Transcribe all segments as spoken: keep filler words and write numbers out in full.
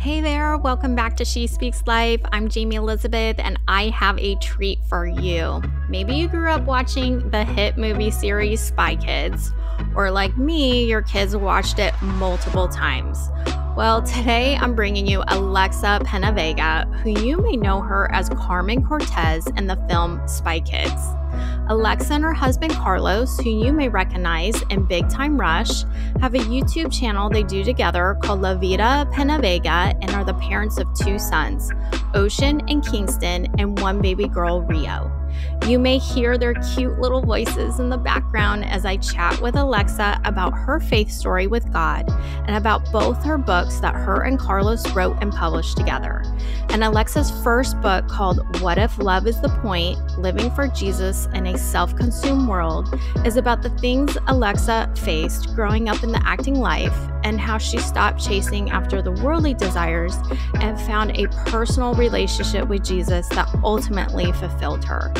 Hey there, welcome back to She Speaks Life. I'm Jayme Elizabeth and I have a treat for you. Maybe you grew up watching the hit movie series Spy Kids, or like me, your kids watched it multiple times. Well, today I'm bringing you Alexa PenaVega, who you may know her as Carmen Cortez in the film Spy Kids. Alexa and her husband Carlos, who you may recognize in Big Time Rush, have a YouTube channel they do together called La Vida PenaVega and are the parents of two sons, Ocean and Kingston, and one baby girl, Rio. You may hear their cute little voices in the background as I chat with Alexa about her faith story with God and about both her books that her and Carlos wrote and published together. And Alexa's first book, called What If Love Is The Point, Living for Jesus in a Self-Consumed World, is about the things Alexa faced growing up in the acting life and how she stopped chasing after the worldly desires and found a personal relationship with Jesus that ultimately fulfilled her.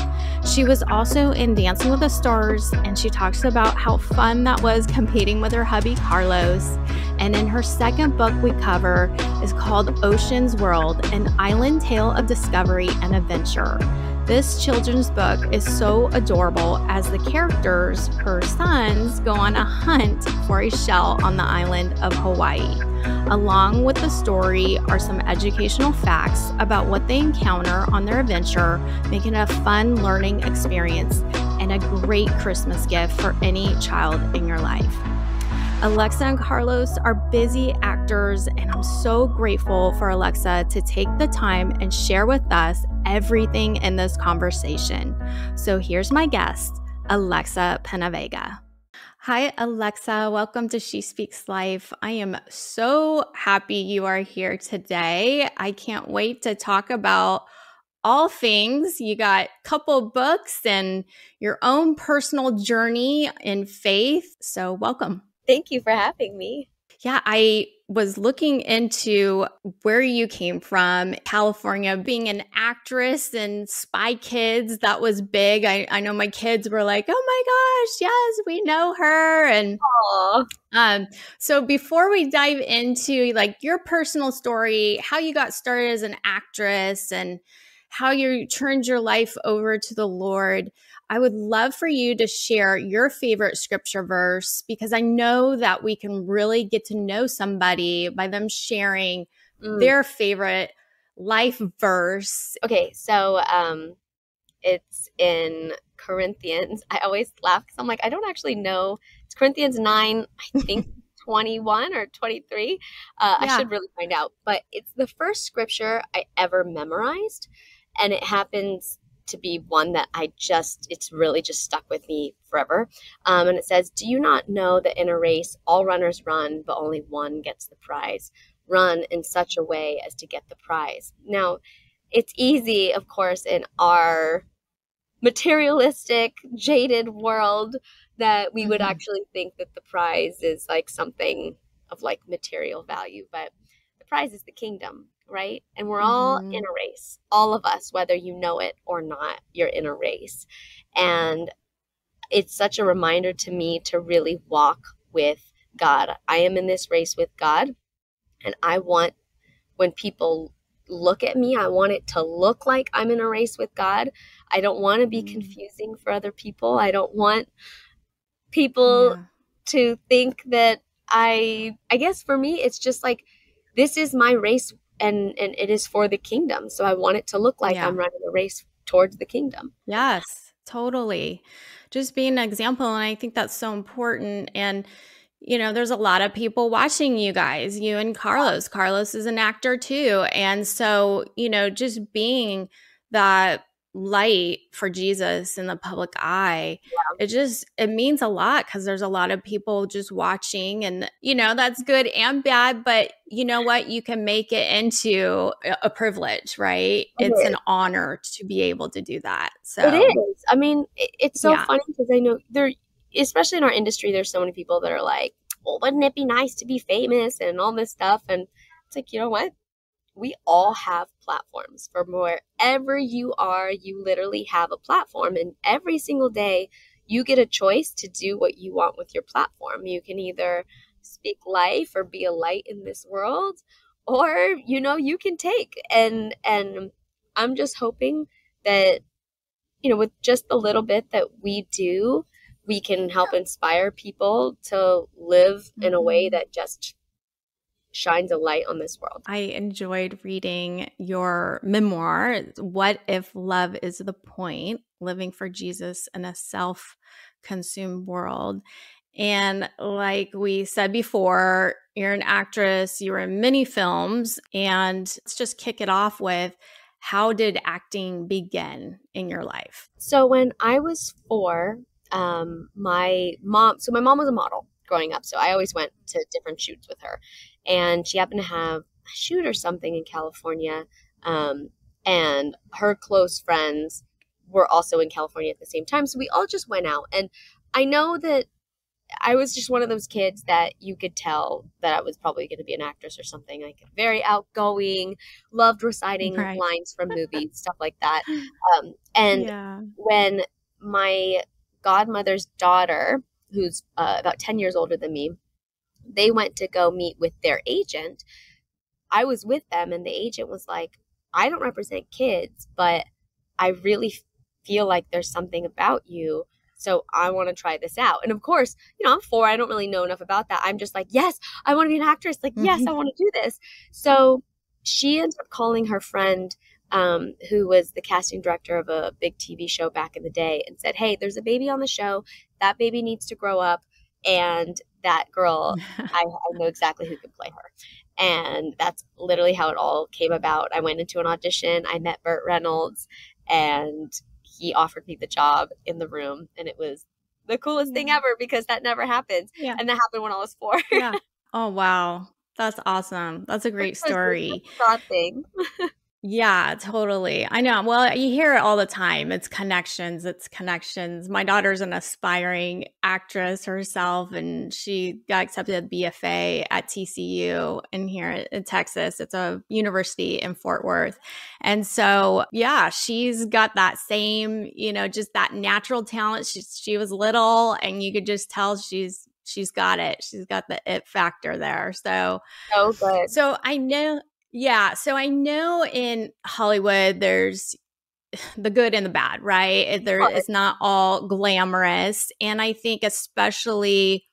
She was also in Dancing with the Stars, and she talks about how fun that was competing with her hubby Carlos. And in her second book we cover is called Ocean's World, an Island Tale of Discovery and Adventure. This children's book is so adorable as the characters, her sons, go on a hunt for a shell on the island of Hawaii. Along with the story are some educational facts about what they encounter on their adventure, making it a fun learning experience and a great Christmas gift for any child in your life. Alexa and Carlos are busy actors, and I'm so grateful for Alexa to take the time and share with us everything in this conversation. So here's my guest, Alexa PenaVega. Hi, Alexa. Welcome to She Speaks Life. I am so happy you are here today. I can't wait to talk about all things. You got a couple books and your own personal journey in faith. So welcome. Thank you for having me. Yeah, I was looking into where you came from, California, being an actress and Spy Kids. That was big. I, I know my kids were like, oh my gosh, yes, we know her. And um, so before we dive into like your personal story, how you got started as an actress and how you turned your life over to the Lord, I would love for you to share your favorite scripture verse, because I know that we can really get to know somebody by them sharing mm. their favorite life verse. Okay, so um, it's in Corinthians. I always laugh because I'm like, I don't actually know. It's Corinthians nine, I think, twenty-one or twenty-three. Uh, yeah. I should really find out. But it's the first scripture I ever memorized, and it happens to be one that I just, it's really just stuck with me forever. Um, and it says, do you not know that in a race, all runners run, but only one gets the prize? Run in such a way as to get the prize. Now, it's easy, of course, in our materialistic, jaded world that we would mm-hmm. actually think that the prize is like something of like material value, but the prize is the kingdom. Right? And we're all mm-hmm. in a race. All of us, whether you know it or not, you're in a race. And it's such a reminder to me to really walk with God. I am in this race with God. And I want, when people look at me, I want it to look like I'm in a race with God. I don't want to be mm-hmm. confusing for other people. I don't want people yeah. to think that I, I guess for me, it's just like, this is my race. And, and it is for the kingdom. So I want it to look like yeah. I'm running a race towards the kingdom. Yes, totally. Just being an example. And I think that's so important. And, you know, there's a lot of people watching you guys, you and Carlos. Carlos is an actor too. And so, you know, just being that light for Jesus in the public eye, yeah. it just, it means a lot, because there's a lot of people just watching, and you know, that's good and bad, but you know what, you can make it into a privilege, right? It it's is. An honor to be able to do that. So it is. I mean, it, it's so yeah. funny, because I know there, especially in our industry, there's so many people that are like, well, wouldn't it be nice to be famous and all this stuff? And it's like, you know what? We all have platforms. From wherever you are, you literally have a platform. And every single day, you get a choice to do what you want with your platform. You can either speak life or be a light in this world, or, you know, you can take. And, and I'm just hoping that, you know, with just the little bit that we do, we can help inspire people to live mm-hmm. in a way that just shines a light on this world. I enjoyed reading your memoir, What If Love Is The Point? Living for Jesus in a Self-Consumed World. And like we said before, you're an actress, you were in many films, and let's just kick it off with, how did acting begin in your life? So when I was four, um, my mom, so my mom was a model growing up, so I always went to different shoots with her. And she happened to have a shoot or something in California, um, and her close friends were also in California at the same time. So we all just went out. And I know that I was just one of those kids that you could tell that I was probably going to be an actress or something, like very outgoing, loved reciting right. lines from movies, stuff like that. Um, and yeah. when my godmother's daughter, who's uh, about ten years older than me, they went to go meet with their agent. I was with them, and the agent was like, I don't represent kids, but I really feel like there's something about you. So I want to try this out. And of course, you know, I'm four. I don't really know enough about that. I'm just like, yes, I want to be an actress. Like, mm-hmm. yes, I want to do this. So she ends up calling her friend, um, who was the casting director of a big T V show back in the day, and said, hey, there's a baby on the show. That baby needs to grow up. And that girl, I, I know exactly who could play her. And that's literally how it all came about. I went into an audition. I met Burt Reynolds, and he offered me the job in the room, and it was the coolest yeah. thing ever, because that never happens. Yeah. And that happened when I was four. yeah. Oh, wow. That's awesome. That's a great story. That's a thing. Yeah, totally. I know. Well, you hear it all the time. It's connections. It's connections. My daughter's an aspiring actress herself, and she got accepted at B F A at T C U in here in Texas. It's a university in Fort Worth. And so, yeah, she's got that same, you know, just that natural talent. She, she was little, and you could just tell she's she's got it. She's got the it factor there. So, so good. So I know. Yeah. So I know in Hollywood, there's the good and the bad, right? There, it's not all glamorous. And I think especially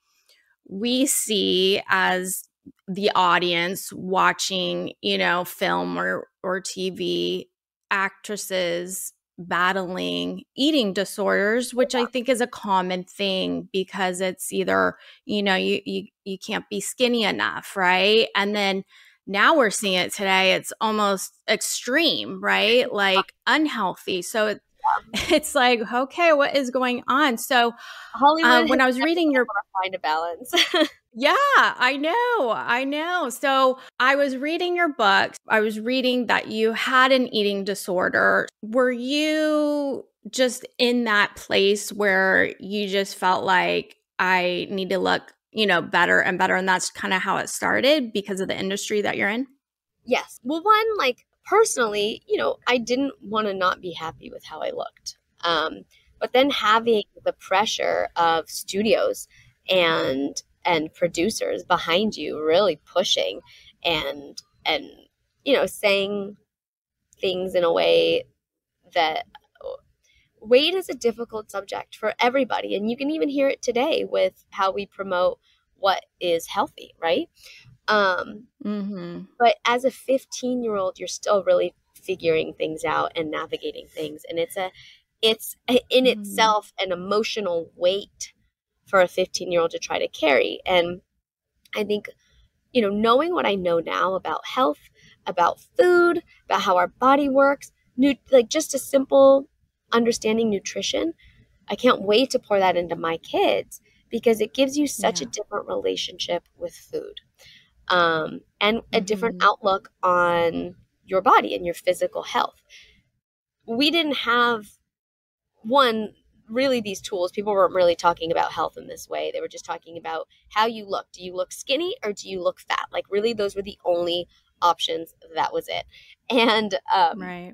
we see as the audience watching, you know, film or, or T V, actresses battling eating disorders, which I think is a common thing, because it's either, you know, you you, you can't be skinny enough, right? And then now we're seeing it today. It's almost extreme, right? Like unhealthy. So it, it's like, okay, what is going on? So Hollywood, um, when I was reading your find a balance. yeah, I know. I know. So I was reading your book. I was reading that you had an eating disorder. Were you just in that place where you just felt like, I need to look, you know, better and better? And that's kind of how it started, because of the industry that you're in? Yes. Well, one, like personally, you know, I didn't want to not be happy with how I looked. Um, but then having the pressure of studios and, and producers behind you really pushing and, and, you know, saying things in a way that weight is a difficult subject for everybody. And you can even hear it today with how we promote what is healthy, right? Um, mm-hmm. But as a fifteen-year-old, you're still really figuring things out and navigating things. And it's a, it's a, in mm-hmm. itself an emotional weight for a fifteen-year-old to try to carry. And I think, you know, knowing what I know now about health, about food, about how our body works, new, like just a simple understanding nutrition, I can't wait to pour that into my kids, because it gives you such yeah. a different relationship with food, um, and a different mm-hmm. outlook on your body and your physical health. We didn't have, one, really these tools. People weren't really talking about health in this way. They were just talking about how you look. Do you look skinny or do you look fat? Like really those were the only options. That was it. And um, right.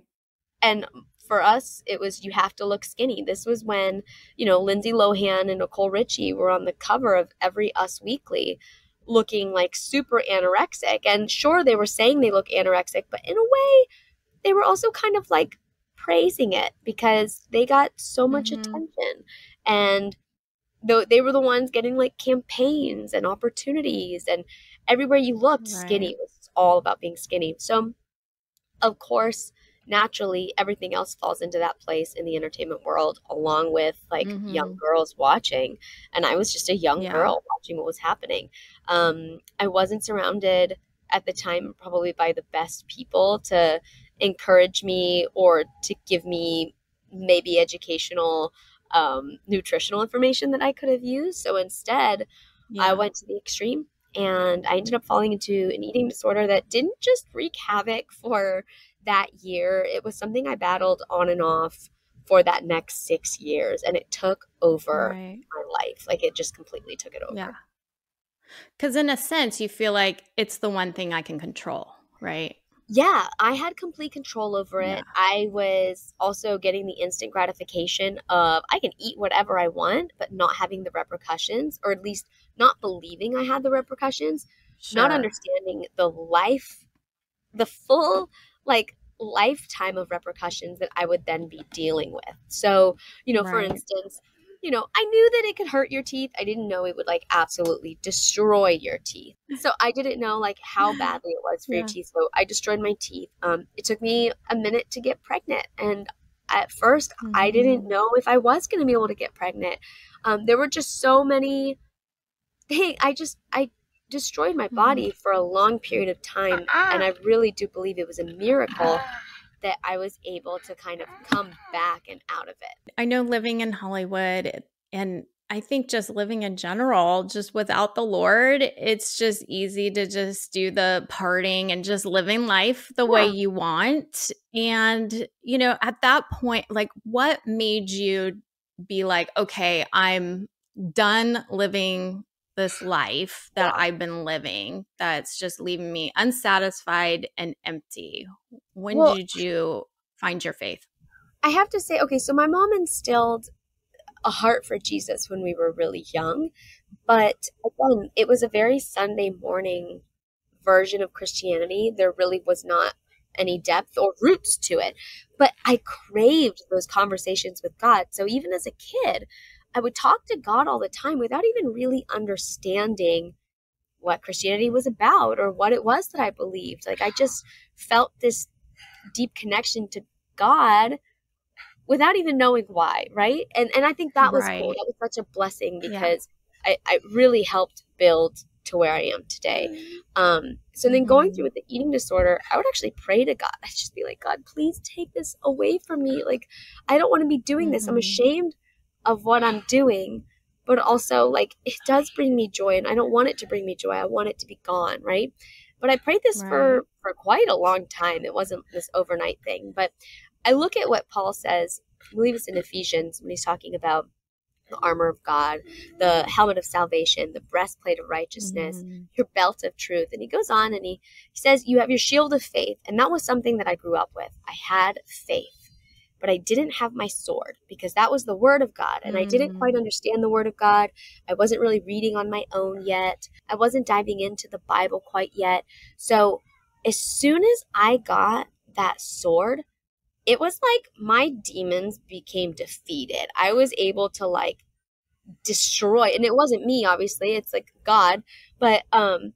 and for us, it was, you have to look skinny. This was when, you know, Lindsay Lohan and Nicole Ritchie were on the cover of every Us Weekly looking like super anorexic. And sure, they were saying they look anorexic, but in a way, they were also kind of like praising it because they got so much mm-hmm. attention. And though they were the ones getting like campaigns and opportunities, and everywhere you looked, right. skinny. It was all about being skinny. So, of course, naturally, everything else falls into that place in the entertainment world, along with like mm-hmm. young girls watching. And I was just a young yeah. girl watching what was happening. Um, I wasn't surrounded at the time probably by the best people to encourage me or to give me maybe educational um, nutritional information that I could have used. So instead, yeah. I went to the extreme, and I ended up falling into an eating disorder that didn't just wreak havoc for that year. It was something I battled on and off for that next six years, and it took over right. my life. Like, it just completely took it over. Yeah. Because in a sense, you feel like it's the one thing I can control, right? Yeah, I had complete control over it. Yeah. I was also getting the instant gratification of I can eat whatever I want, but not having the repercussions, or at least not believing I had the repercussions, sure. not understanding the life, the full like lifetime of repercussions that I would then be dealing with. So, you know, right. for instance, you know, I knew that it could hurt your teeth. I didn't know it would like absolutely destroy your teeth. So I didn't know like how badly it was for yeah. your teeth. So I destroyed my teeth. Um, it took me a minute to get pregnant. And at first mm-hmm. I didn't know if I was going to be able to get pregnant. Um, there were just so many things. I just, I destroyed my body mm-hmm. for a long period of time. Uh-uh. And I really do believe it was a miracle that I was able to kind of come back and out of it. I know living in Hollywood, and I think just living in general, just without the Lord, it's just easy to just do the partying and just living life the yeah. way you want. And, you know, at that point, like, what made you be like, okay, I'm done living this life that yeah. I've been living that's just leaving me unsatisfied and empty? When well, did you find your faith? I have to say, okay, so my mom instilled a heart for Jesus when we were really young, but again, it was a very Sunday morning version of Christianity. There really was not any depth or roots to it, but I craved those conversations with God. So even as a kid, I would talk to God all the time without even really understanding what Christianity was about or what it was that I believed. Like, I just felt this deep connection to God without even knowing why, right? And and I think that was right. cool. That was such a blessing because yeah. I, I really helped build to where I am today. Um, so then going through with the eating disorder, I would actually pray to God. I'd just be like, God, please take this away from me. Like, I don't want to be doing this. I'm ashamed of what I'm doing, but also like it does bring me joy, and I don't want it to bring me joy. I want it to be gone, right? But I prayed this right. for, for quite a long time. It wasn't this overnight thing, but I look at what Paul says, I believe it's in Ephesians, when he's talking about the armor of God, the helmet of salvation, the breastplate of righteousness, mm-hmm. your belt of truth. And he goes on and he, he says, you have your shield of faith. And that was something that I grew up with. I had faith, but I didn't have my sword, because that was the word of God. And I didn't quite understand the word of God. I wasn't really reading on my own yet. I wasn't diving into the Bible quite yet. So as soon as I got that sword, it was like my demons became defeated. I was able to like destroy, and it wasn't me, obviously, it's like God, but um,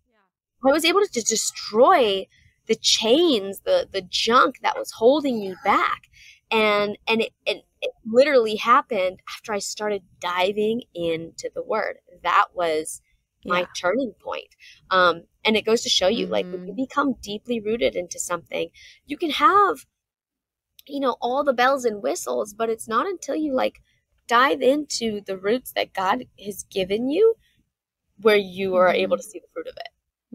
I was able to destroy the chains, the, the junk that was holding me back. And and it, it, it literally happened after I started diving into the word. That was my yeah. turning point. Um, and it goes to show you, mm-hmm. like, when you become deeply rooted into something, you can have, you know, all the bells and whistles, but it's not until you, like, dive into the roots that God has given you where you are mm-hmm. able to see the fruit of it.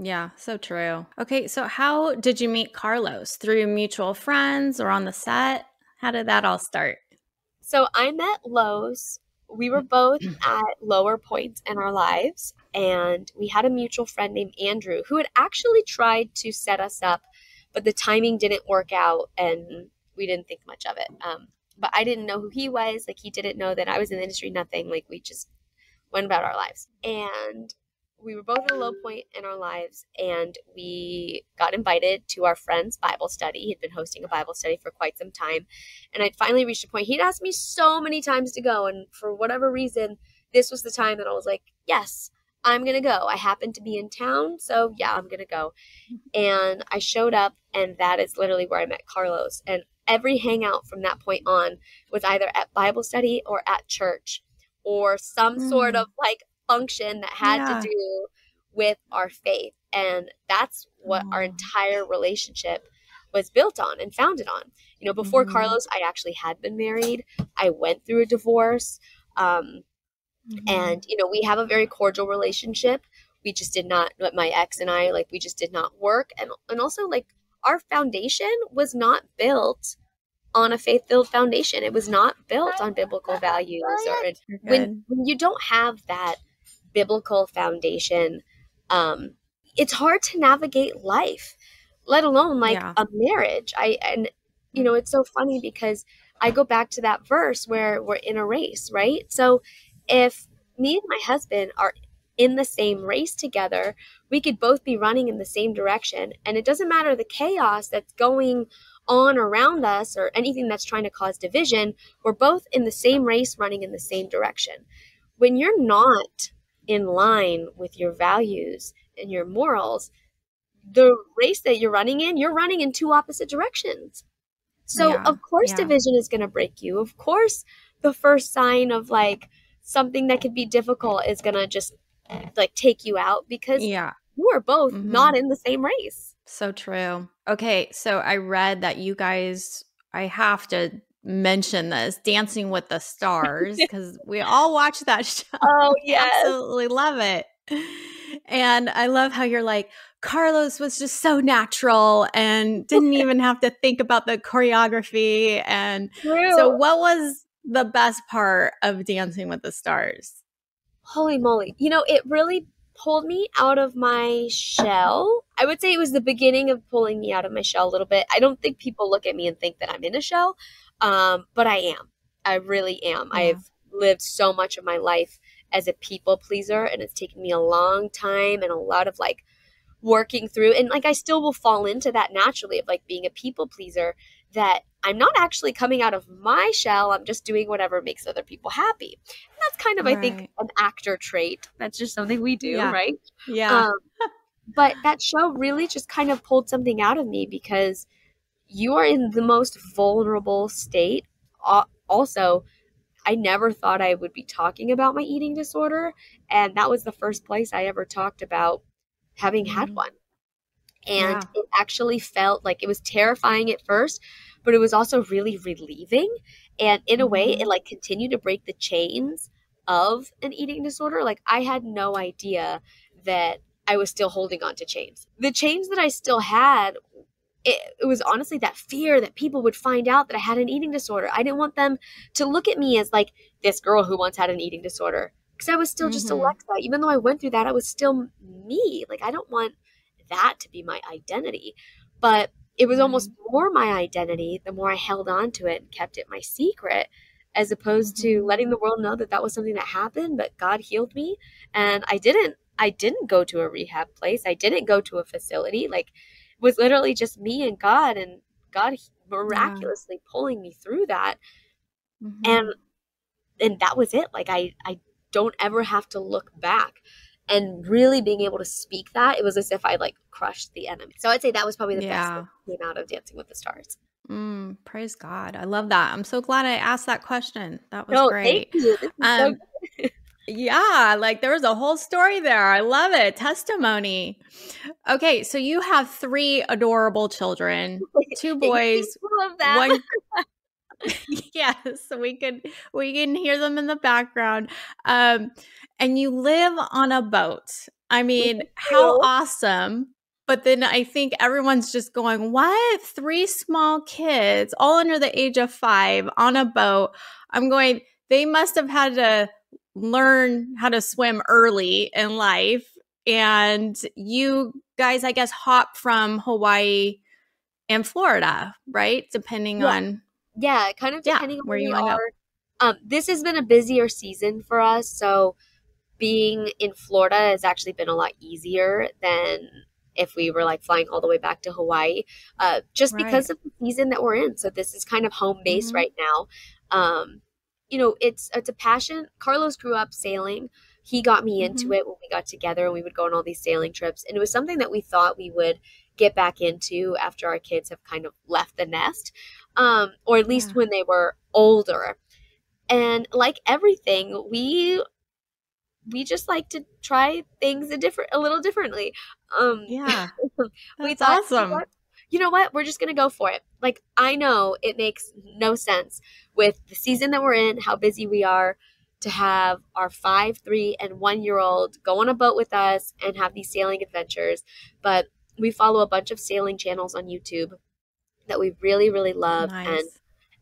Yeah, so true. Okay, so how did you meet Carlos? Through mutual friends or on the set? How did that all start? So I met Lowe's. We were both at lower points in our lives, and we had a mutual friend named Andrew who had actually tried to set us up, but the timing didn't work out and we didn't think much of it. Um, but I didn't know who he was. Like, he didn't know that I was in the industry, nothing. Like, we just went about our lives. And we were both at a low point in our lives, and we got invited to our friend's Bible study. He'd been hosting a Bible study for quite some time, and I'd finally reached a point. He'd asked me so many times to go, and for whatever reason, this was the time that I was like, yes, I'm going to go. I happened to be in town, so yeah, I'm going to go. And I showed up, and that is literally where I met Carlos. And every hangout from that point on was either at Bible study or at church or some mm. sort of like function that had yeah. to do with our faith. And that's what mm. our entire relationship was built on and founded on. You know, before mm. Carlos, I actually had been married. I went through a divorce. Um, Mm-hmm. And, you know, we have a very cordial relationship. We just did not, my ex and I, like, we just did not work. And and also, like, our foundation was not built on a faith-filled foundation. It was not built on biblical values. Or when, when you don't have that biblical foundation, um, it's hard to navigate life, let alone, like, yeah. a marriage. I And, you know, it's so funny because I go back to that verse where we're in a race, right? So if me and my husband are in the same race together, we could both be running in the same direction. And it doesn't matter the chaos that's going on around us or anything that's trying to cause division. We're both in the same race running in the same direction. When you're not in line with your values and your morals, the race that you're running in, you're running in two opposite directions. So yeah, of course, yeah. division is going to break you. Of course, the first sign of like, something that could be difficult is going to just like take you out because yeah. you are both mm-hmm. not in the same race. So true. Okay. So I read that you guys, I have to mention this, Dancing with the Stars, because we all watch that show. Oh, yeah. Absolutely love it. And I love how you're like, Carlos was just so natural and didn't even have to think about the choreography. And true. So what was the best part of Dancing with the Stars? Holy moly. You know, it really pulled me out of my shell. I would say it was the beginning of pulling me out of my shell a little bit. I don't think people look at me and think that I'm in a shell, um, but I am. I really am. Yeah. I've lived so much of my life as a people pleaser, and it's taken me a long time and a lot of like working through. And like I still will fall into that naturally of like being a people pleaser, that I'm not actually coming out of my shell. I'm just doing whatever makes other people happy. And that's kind of, right. I think, an actor trait. That's just something we do, yeah. right? Yeah. Um, but that show really just kind of pulled something out of me, because you are in the most vulnerable state. Also, I never thought I would be talking about my eating disorder. And that was the first place I ever talked about having had one. And yeah. it actually felt like it was terrifying at first, but it was also really relieving. And in a way, it like continued to break the chains of an eating disorder. Like I had no idea that I was still holding on to chains. The chains that I still had, it, it was honestly that fear that people would find out that I had an eating disorder. I didn't want them to look at me as like this girl who once had an eating disorder, because I was still mm-hmm. just Alexa. Even though I went through that, I was still me. Like I don't want that to be my identity. But it was almost more my identity the more I held on to it and kept it my secret, as opposed to letting the world know that that was something that happened, but God healed me. And I didn't, I didn't go to a rehab place. I didn't go to a facility. Like it was literally just me and God, and God miraculously yeah. pulling me through that. Mm-hmm. And, and that was it. Like I, I don't ever have to look back. And really being able to speak that, it was as if I like crushed the enemy. So I'd say that was probably the yeah. best thing that came out of Dancing with the Stars. Mm, praise God. I love that. I'm so glad I asked that question. That was no, great. Thank you. Um, so yeah, like there was a whole story there. I love it. Testimony. Okay, so you have three adorable children, two boys, one. Yes, we could we can hear them in the background. Um, and you live on a boat. I mean, how awesome. But then I think everyone's just going, what? Three small kids, all under the age of five, on a boat. I'm going, they must have had to learn how to swim early in life. And you guys, I guess, hop from Hawaii and Florida, right? Depending yeah. on... Yeah, kind of depending yeah, on where you are. Um, this has been a busier season for us. So being in Florida has actually been a lot easier than if we were like flying all the way back to Hawaii, uh, just right. because of the season that we're in. So this is kind of home base mm-hmm. right now. Um, you know, it's, it's a passion. Carlos grew up sailing. He got me into mm-hmm. it when we got together, and we would go on all these sailing trips. And it was something that we thought we would get back into after our kids have kind of left the nest, um, or at least yeah. when they were older. And like everything, we, we just like to try things a different, a little differently. Um, yeah. we thought, awesome. you know, you know what, we're just going to go for it. Like, I know it makes no sense with the season that we're in, how busy we are, to have our five, three, and one-year-old go on a boat with us and have these sailing adventures. But we follow a bunch of sailing channels on YouTube that we really, really love. Nice. And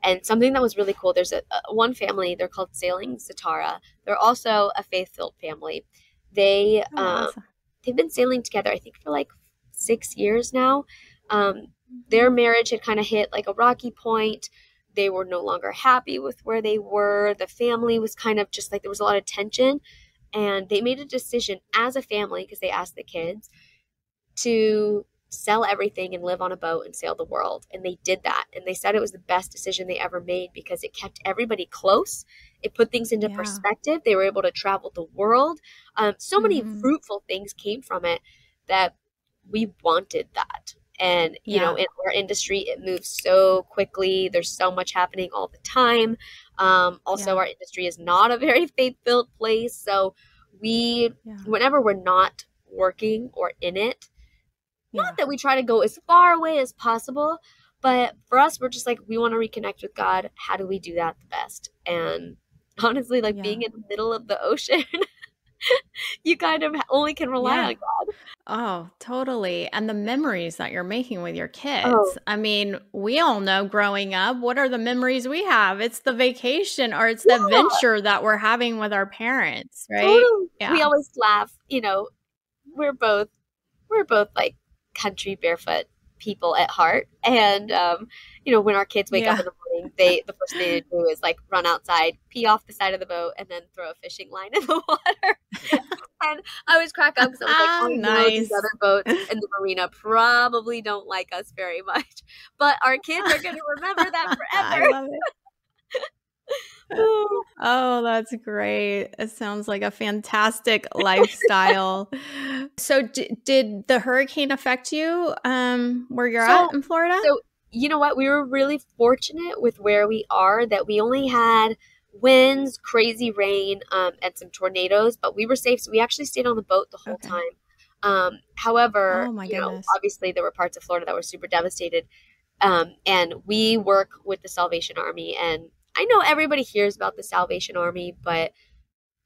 and something that was really cool, there's a, a one family, they're called Sailing Sitara. They're also a faith-filled family. They, oh, um, awesome. They've been sailing together, I think, for like six years now. Um, their marriage had kind of hit like a rocky point. They were no longer happy with where they were. The family was kind of just like, there was a lot of tension, and they made a decision as a family, because they asked the kids to sell everything and live on a boat and sail the world. And they did that. And they said it was the best decision they ever made because it kept everybody close. It put things into yeah. perspective. They were able to travel the world. Um, so mm-hmm. many fruitful things came from it that we wanted that. And, you yeah. know, in our industry, it moves so quickly. There's so much happening all the time. Um, also, yeah. our industry is not a very faith-filled place. So we, yeah. whenever we're not working or in it, yeah. not that we try to go as far away as possible, but for us, we're just like, we want to reconnect with God. How do we do that the best? And honestly, like yeah. being in the middle of the ocean, you kind of only can rely yeah. on God. Oh, totally. And the memories that you're making with your kids. Oh. I mean, we all know growing up, what are the memories we have? It's the vacation, or it's yeah. the adventure that we're having with our parents, right? Totally. Yeah. We always laugh. You know, we're both, we're both like country barefoot people at heart. And, um, you know, when our kids wake yeah. up in the morning, they, the first thing they do is like run outside, pee off the side of the boat, and then throw a fishing line in the water. And I always crack up because I was like, oh, nice. No, these other boats in the marina probably don't like us very much, but our kids are going to remember that forever. I love it. Oh, that's great. It sounds like a fantastic lifestyle. So d- did the hurricane affect you um, where you're so, at in Florida? So, you know what? We were really fortunate with where we are that we only had winds, crazy rain, um, and some tornadoes, but we were safe. So we actually stayed on the boat the whole okay. time. Um, however, oh my you know, obviously there were parts of Florida that were super devastated. Um, and we work with the Salvation Army, and I know everybody hears about the Salvation Army, but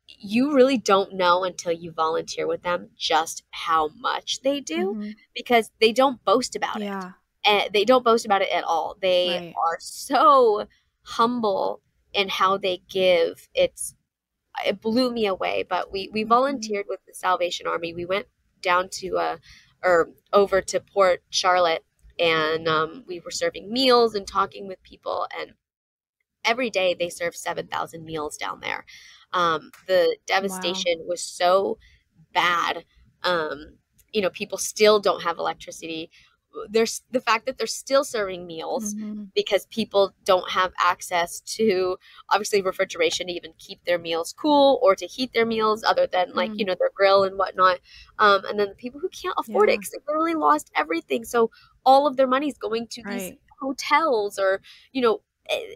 you really don't know until you volunteer with them just how much they do mm-hmm. because they don't boast about yeah. it. And they don't boast about it at all. They right. are so humble in how they give. It's it blew me away. But we, we volunteered mm-hmm. with the Salvation Army. We went down to uh or over to Port Charlotte, and um, we were serving meals and talking with people, and every day they serve seven thousand meals down there. Um, the devastation wow. was so bad. Um, you know, people still don't have electricity. There's the fact that they're still serving meals mm-hmm. because people don't have access to obviously refrigeration to even keep their meals cool or to heat their meals other than like, mm-hmm. you know, their grill and whatnot. Um, and then the people who can't afford yeah. it, because they literally lost everything. So all of their money's going to right. these hotels or, you know,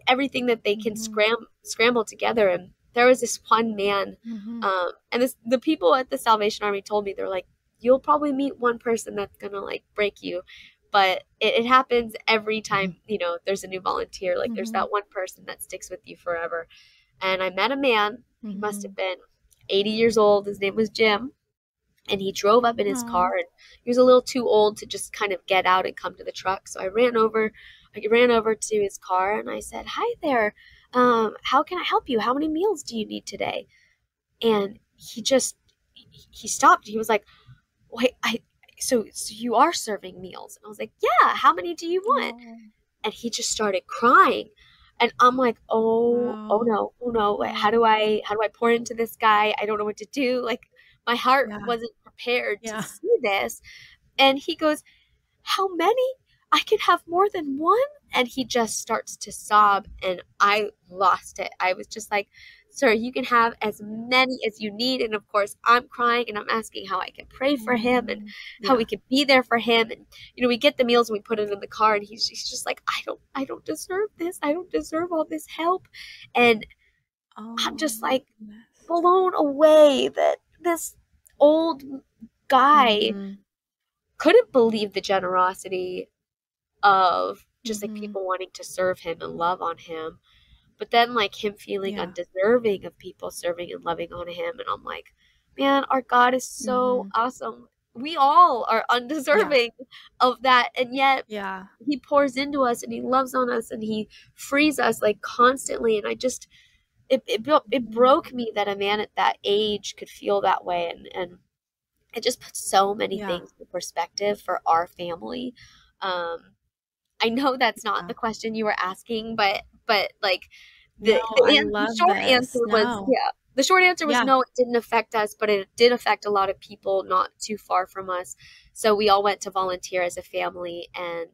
everything that they can mm-hmm. scram scramble together. And there was this one man mm-hmm. um and this, the people at the Salvation Army told me, they're like, you'll probably meet one person that's gonna like break you, but it, it happens every time, you know, there's a new volunteer, like mm-hmm. there's that one person that sticks with you forever. And I met a man, mm-hmm. he must have been eighty years old. His name was Jim, and he drove up in his Aww. car, and he was a little too old to just kind of get out and come to the truck. So I ran over I ran over to his car, and I said, hi there. Um, how can I help you? How many meals do you need today? And he just, he stopped. He was like, wait, I, so, so you are serving meals. And I was like, yeah, how many do you want? And he just started crying. And I'm like, oh, wow. oh no, oh no. How do I, how do I pour into this guy? I don't know what to do. Like, my heart yeah. wasn't prepared yeah. to see this. And he goes, how many? I can have more than one. And he just starts to sob. And I lost it. I was just like, sir, you can have as many as you need. And of course, I'm crying and I'm asking how I can pray for him and yeah. how we can be there for him. And, you know, we get the meals and we put it in the car, and he's, he's just like, I don't, I don't deserve this. I don't deserve all this help. And oh, I'm just like blown away that this old guy mm-hmm. couldn't believe the generosity of just mm-hmm. like people wanting to serve him and love on him. But then, like, him feeling yeah. undeserving of people serving and loving on him. And I'm like, man, our God is so mm-hmm. awesome. We all are undeserving yeah. of that. And yet yeah. he pours into us and he loves on us and he frees us, like, constantly. And I just, it it, it broke me that a man at that age could feel that way. And, and it just puts so many yeah. things in perspective for our family. Um, I know that's not yeah. the question you were asking, but But like the, no, the, answer, the short this. answer was, no. yeah, the short answer was yeah. no, it didn't affect us, but it did affect a lot of people not too far from us. So we all went to volunteer as a family. And,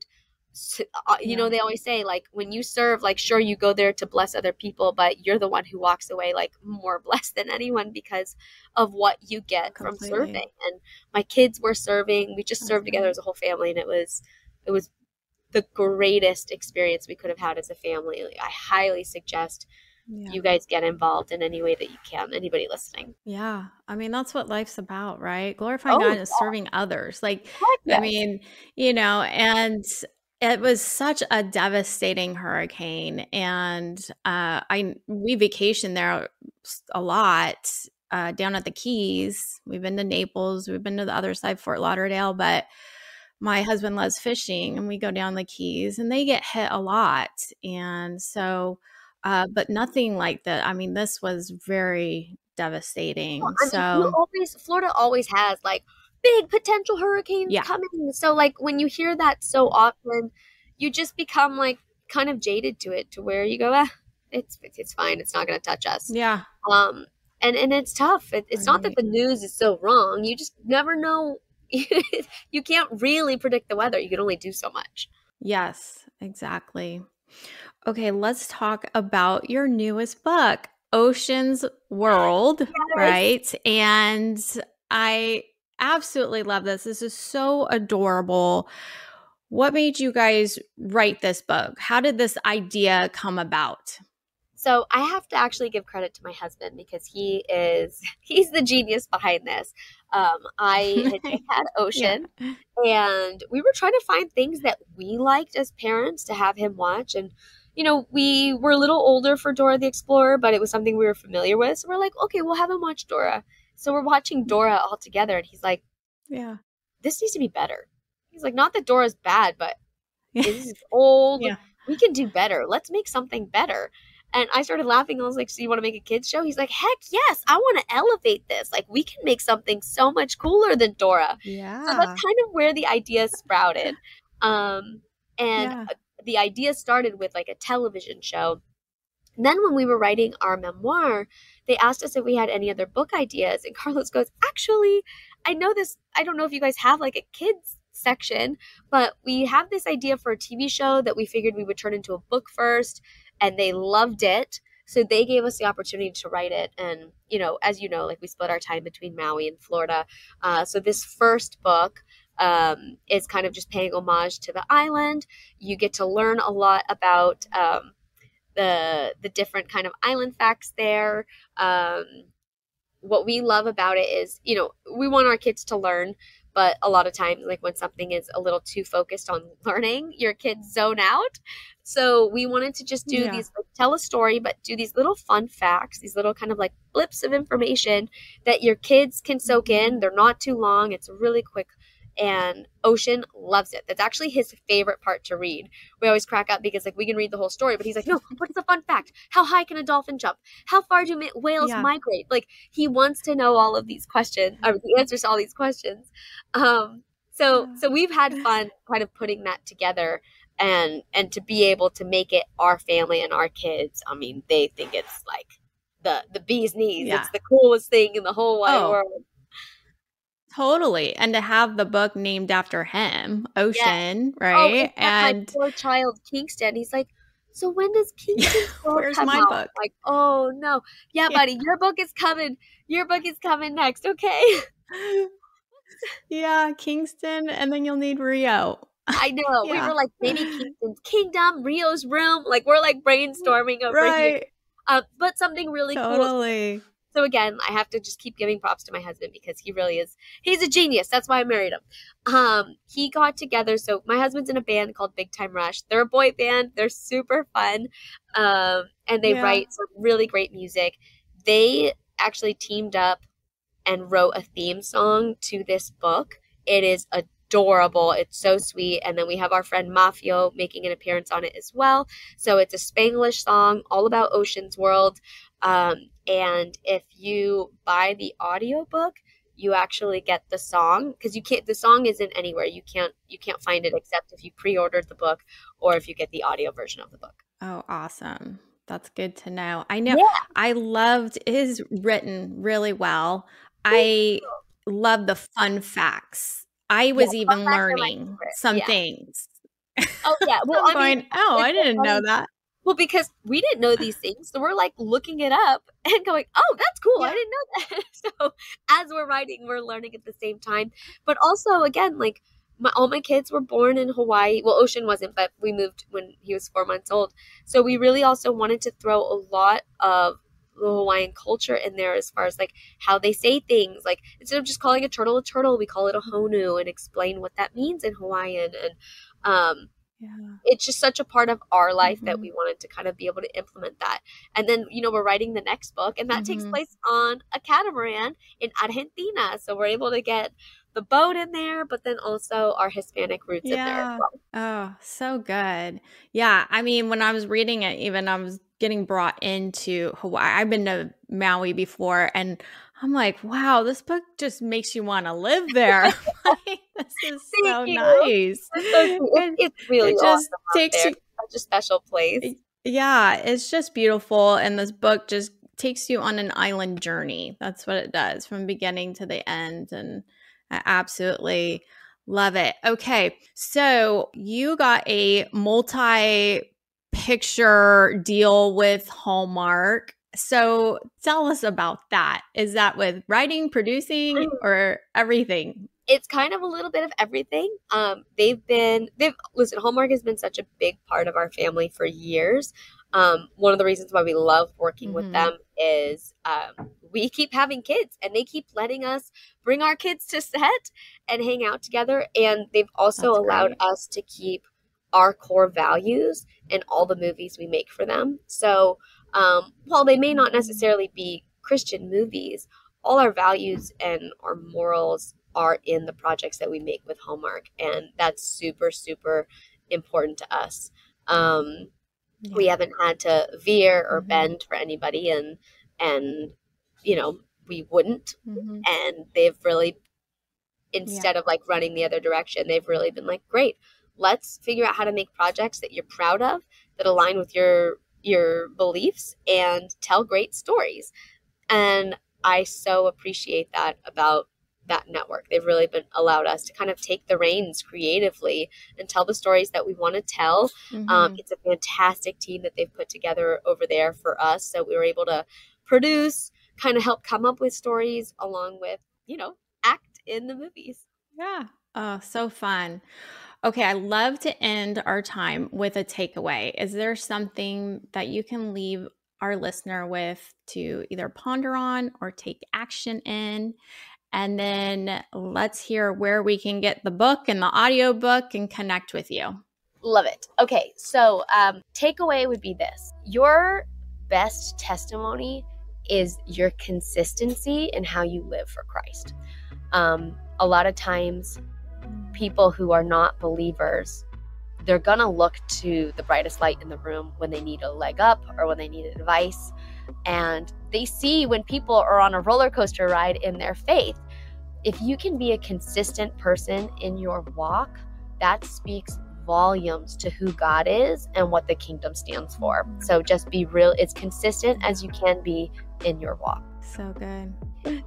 uh, you yeah. know, they always say, like, when you serve, like, sure, you go there to bless other people, but you're the one who walks away, like, more blessed than anyone because of what you get Completely. from serving. And my kids were serving. We just okay. served together as a whole family. And it was, it was the greatest experience we could have had as a family. I highly suggest yeah. you guys get involved in any way that you can, anybody listening. Yeah. I mean, that's what life's about, right? Glorifying oh, God yeah. and serving others. Like, yes. I mean, you know, and it was such a devastating hurricane. And uh, I we vacationed there a lot uh, down at the Keys. We've been to Naples. We've been to the other side, Fort Lauderdale. But my husband loves fishing, and we go down the Keys, and they get hit a lot. And so, uh, but nothing like that. I mean, this was very devastating. Well, I so mean, always, Florida always has, like, big potential hurricanes yeah. coming. So, like, when you hear that so often, you just become, like, kind of jaded to it, to where you go, eh, it's, it's fine. It's not going to touch us. Yeah. Um, and, and it's tough. It, it's right. not that the news is so wrong. You just never know. You can't really predict the weather. You can only do so much. Yes, exactly. Okay, let's talk about your newest book, Ocean's World, yes. right? And I absolutely love this. This is so adorable. What made you guys write this book? How did this idea come about? So I have to actually give credit to my husband, because he is, he's the genius behind this. Um, I had, had Ocean yeah. and we were trying to find things that we liked as parents to have him watch. And, you know, we were a little older for Dora the Explorer, but it was something we were familiar with. So we're like, okay, we'll have him watch Dora. So we're watching Dora all together. And he's like, yeah, this needs to be better. He's like, not that Dora's bad, but this is old. Yeah. We can do better. Let's make something better. And I started laughing. I was like, so you want to make a kids show? He's like, heck yes. I want to elevate this. Like, we can make something so much cooler than Dora. Yeah. So that's kind of where the idea sprouted. Um, and yeah. the idea started with, like, a television show. And then when we were writing our memoir, they asked us if we had any other book ideas. And Carlos goes, actually, I know this. I don't know if you guys have, like, a kids section, but we have this idea for a T V show that we figured we would turn into a book first. And they loved it. So they gave us the opportunity to write it. And, you know, as you know, like, we split our time between Maui and Florida. Uh, so this first book um, is kind of just paying homage to the island. You get to learn a lot about um, the the different kind of island facts there. Um, what we love about it is, you know, we want our kids to learn. But a lot of times, like, when something is a little too focused on learning, your kids zone out. So we wanted to just do yeah. these, like, tell a story, but do these little fun facts, these little kind of, like, blips of information that your kids can soak in. They're not too long. It's really quick. And Ocean loves it. That's actually his favorite part to read. We always crack up because, like, we can read the whole story, but he's like, no, what's the fun fact? How high can a dolphin jump? How far do whales yeah. migrate? Like, he wants to know all of these questions, or the answers to all these questions. Um, so, yeah. so we've had fun kind of putting that together. and and to be able to make it our family and our kids, I mean, they think it's like the the bee's knees. Yeah. It's the coolest thing in the whole wide oh, world. Totally. And to have the book named after him, Ocean, yes. right? Oh, and my poor child Kingston, he's like, so when does Kingston's book Where's come my out? Book? Like, oh no. Yeah, yeah, buddy, your book is coming. Your book is coming next, okay? Yeah, Kingston, and then you'll need Rio. I know. Yeah. We were like, maybe Kingston's kingdom, Rio's room. Like, we're like brainstorming over right. here. Uh, but something really totally. cool. So again, I have to just keep giving props to my husband because he really is, he's a genius. That's why I married him. Um, he got together. So my husband's in a band called Big Time Rush. They're a boy band. They're super fun. Um, and they yeah. write some really great music. They actually teamed up and wrote a theme song to this book. It is adorable. It's so sweet. And then we have our friend Mafio making an appearance on it as well. So it's a Spanglish song all about Ocean's World. Um, and if you buy the audiobook, you actually get the song, because you can't, the song isn't anywhere. You can't, you can't find it except if you pre-ordered the book or if you get the audio version of the book. Oh, awesome. That's good to know. I know. Yeah. I loved, it is written really well. I love the fun facts. I was yeah, even learning some yeah. things. Oh yeah. Well, I'm I mean, going, oh, I didn't know that. Well, because we didn't know these things, so we're like looking it up and going, oh, that's cool. Yeah. I didn't know that. So as we're writing, we're learning at the same time. But also, again, like my, all my kids were born in Hawaii. Well, Ocean wasn't, but we moved when he was four months old. So we really also wanted to throw a lot of the Hawaiian culture in there as far as like how they say things. Like instead of just calling a turtle a turtle, we call it a honu and explain what that means in Hawaiian. And um yeah. It's just such a part of our life mm-hmm. that we wanted to kind of be able to implement that. And then, you know, we're writing the next book, and that mm-hmm. takes place on a catamaran in Argentina. So we're able to get the boat in there, but then also our Hispanic roots yeah. in there as well. Oh, so good. Yeah. I mean, when I was reading it, even I was getting brought into Hawaii. I've been to Maui before, and I'm like, wow, this book just makes you want to live there. Like, this is so you. nice. It's, so, it, it's really it just awesome takes there. You, it's such a special place. Yeah, it's just beautiful. And this book just takes you on an island journey. That's what it does, from beginning to the end. And I absolutely love it. Okay, so you got a multi-picture deal with Hallmark. So tell us about that. Is that with writing, producing, or everything? It's kind of a little bit of everything. Um, they've been, they've, listen, Hallmark has been such a big part of our family for years. Um, one of the reasons why we love working mm-hmm. with them is um, we keep having kids, and they keep letting us bring our kids to set and hang out together. And they've also That's allowed great. us to keep our core values in all the movies we make for them. So Um, while they may not necessarily be Christian movies, all our values and our morals are in the projects that we make with Hallmark. And that's super, super important to us. Um, yeah. We haven't had to veer or mm-hmm. bend for anybody, and, and, you know, we wouldn't. Mm-hmm. And they've really, instead yeah. of like running the other direction, they've really been like, great, let's figure out how to make projects that you're proud of, that align with your your beliefs, and tell great stories. And I so appreciate that about that network. They've really been allowed us to kind of take the reins creatively and tell the stories that we want to tell. Mm-hmm. Um, it's a fantastic team that they've put together over there for us. So we were able to produce, kind of help come up with stories along with, you know, act in the movies. Yeah. Oh, so fun. Okay, I love to end our time with a takeaway. Is there something that you can leave our listener with to either ponder on or take action in? And then let's hear where we can get the book and the audiobook and connect with you. Love it. Okay, so um, takeaway would be this. Your best testimony is your consistency in how you live for Christ. Um, a lot of times, people who are not believers, they're gonna look to the brightest light in the room when they need a leg up or when they need advice, and they see when people are on a roller coaster ride in their faith. If you can be a consistent person in your walk, that speaks volumes to who God is and what the kingdom stands for. So just be real, it's consistent as you can be in your walk. So good.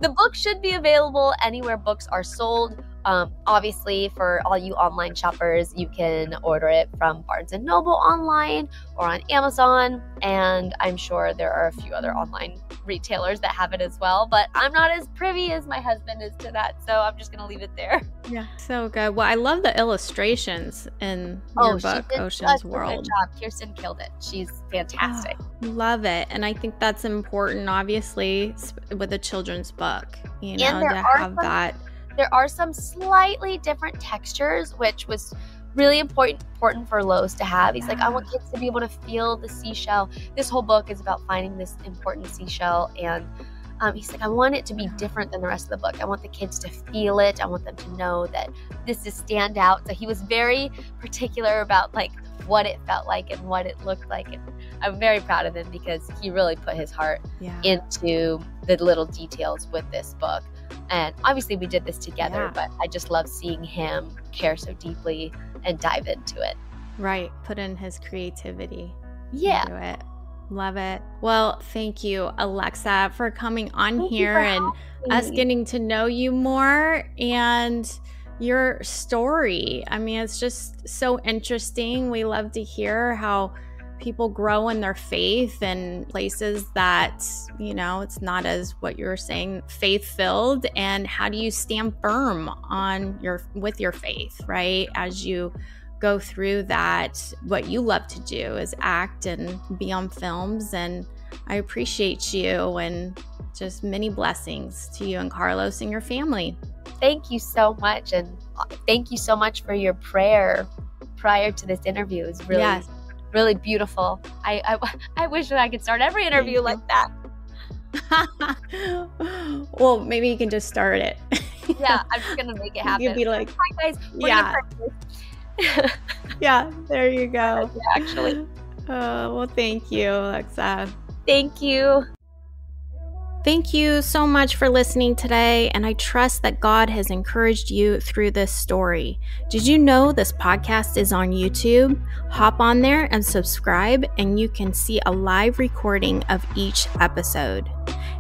The book should be available anywhere books are sold. Um, obviously, for all you online shoppers, you can order it from Barnes and Noble online or on Amazon. And I'm sure there are a few other online retailers that have it as well. But I'm not as privy as my husband is to that. So I'm just going to leave it there. Yeah. So good. Well, I love the illustrations in your oh, book, Ocean's World. Good job. Kirsten killed it. She's fantastic. Oh, love it. And I think that's important, obviously, with a children's book, you know, to have some- that. There are some slightly different textures, which was really important important for Lowe's to have. He's like, I want kids to be able to feel the seashell. This whole book is about finding this important seashell. And um, he's like, I want it to be different than the rest of the book. I want the kids to feel it. I want them to know that this is stand out. So he was very particular about like what it felt like and what it looked like. And I'm very proud of him because he really put his heart yeah. into the little details with this book. And obviously we did this together, yeah. but I just love seeing him care so deeply and dive into it. Right. Put in his creativity. Yeah. Into it. Love it. Well, thank you, Alexa, for coming on thank here and us getting to know you more and your story. I mean, it's just so interesting. We love to hear how people grow in their faith in places that, you know, it's not as what you're saying, faith-filled, and how do you stand firm on your with your faith, right? As you go through that, what you love to do is act and be on films, and I appreciate you and just many blessings to you and Carlos and your family. Thank you so much, and thank you so much for your prayer prior to this interview. It was really yes. really beautiful. I, I I wish that I could start every interview like that. Well, maybe you can just start it. Yeah, I'm just gonna make it happen. You'd be like, hi guys, we're yeah, gonna yeah. There you go. Yeah, actually, uh, well, thank you, Alexa. Thank you. Thank you so much for listening today, and I trust that God has encouraged you through this story. Did you know this podcast is on YouTube? Hop on there and subscribe, and you can see a live recording of each episode.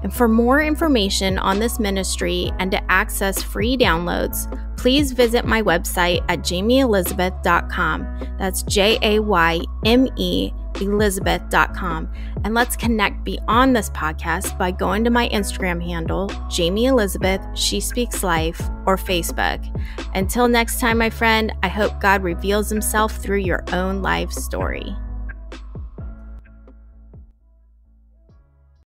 And for more information on this ministry and to access free downloads, please visit my website at jayme elizabeth dot com. That's J A Y M E elizabeth dot com, and let's connect beyond this podcast by going to my Instagram handle, Jayme Elizabeth She Speaks Life, or Facebook. Until next time, my friend, I hope God reveals himself through your own life story.